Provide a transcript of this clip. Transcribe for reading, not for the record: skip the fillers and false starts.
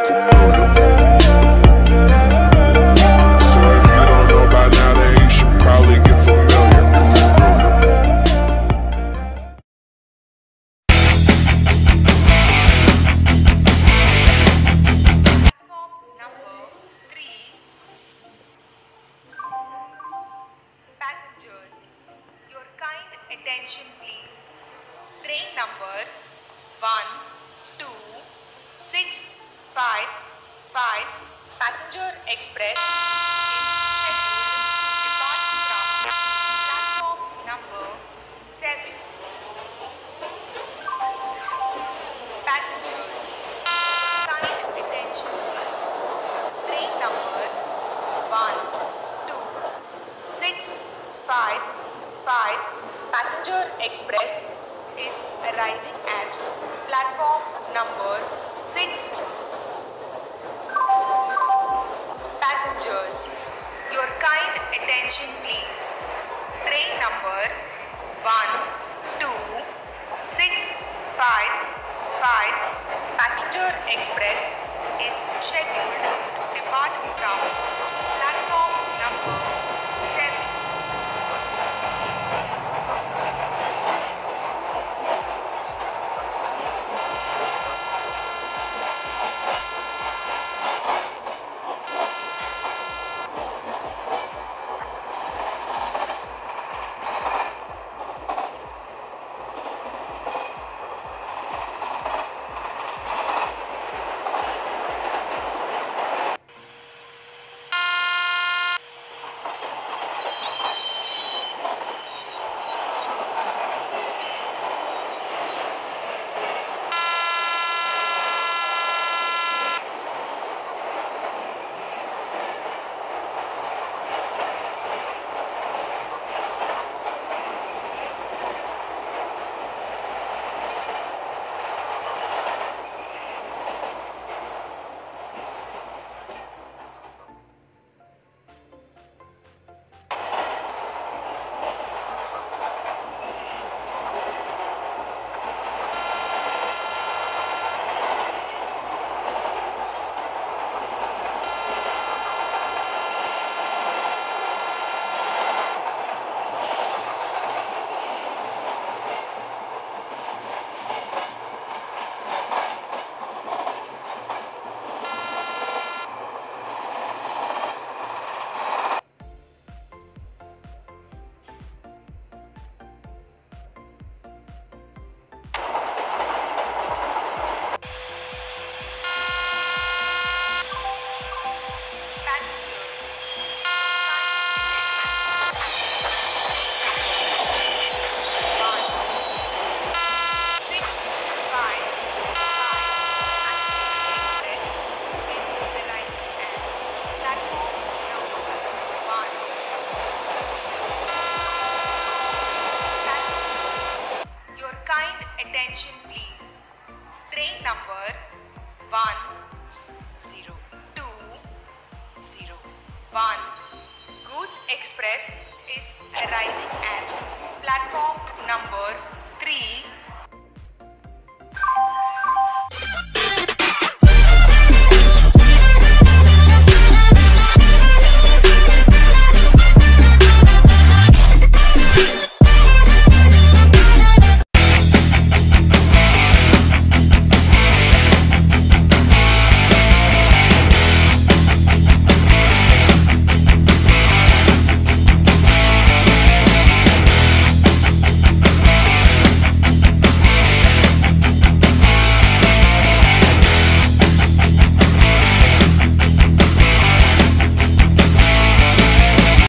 if you know the rules. So if you don't know by now, then you should probably get familiar with the rules. Number 3, passengers, your kind attention please. Train number 12655 Passenger Express is scheduled to depart from platform number 7. Passengers, kind attention please. Train number 12655 Passenger Express is arriving at platform number 6. Passengers, your kind attention please. Train number 12655 Passenger Express is scheduled to depart from platform number 101. Goods Express is arriving at platform number 3.